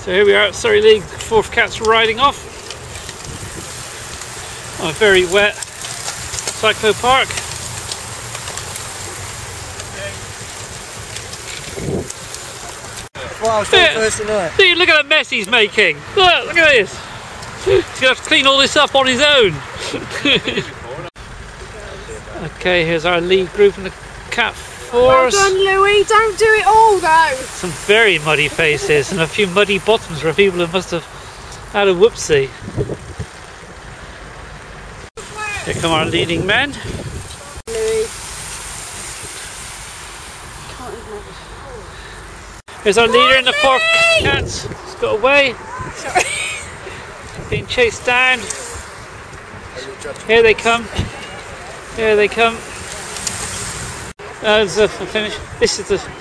So here we are at Surrey League, fourth cat's riding off on a very wet Cyclopark. Wow, dude, look at that mess he's making. Look at this. He's going to have to clean all this up on his own. Okay, here's our lead group and the cat force. Well done, Louis. Don't do it all, though. Some very muddy faces and a few muddy bottoms for people who must have had a whoopsie. Here come our leading men. Louis. Can't even have a... Here's our leader in the four cats. He's got away. Sorry. Being chased down. Here they come. Here they come. That's the finish. This is the